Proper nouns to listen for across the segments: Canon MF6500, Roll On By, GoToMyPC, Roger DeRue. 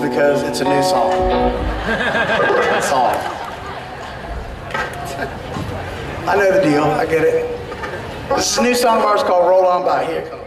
because it's a new song. I know the deal, I get it. This is a new song of ours called Roll On By. Here, come on.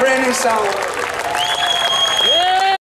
Brand new song.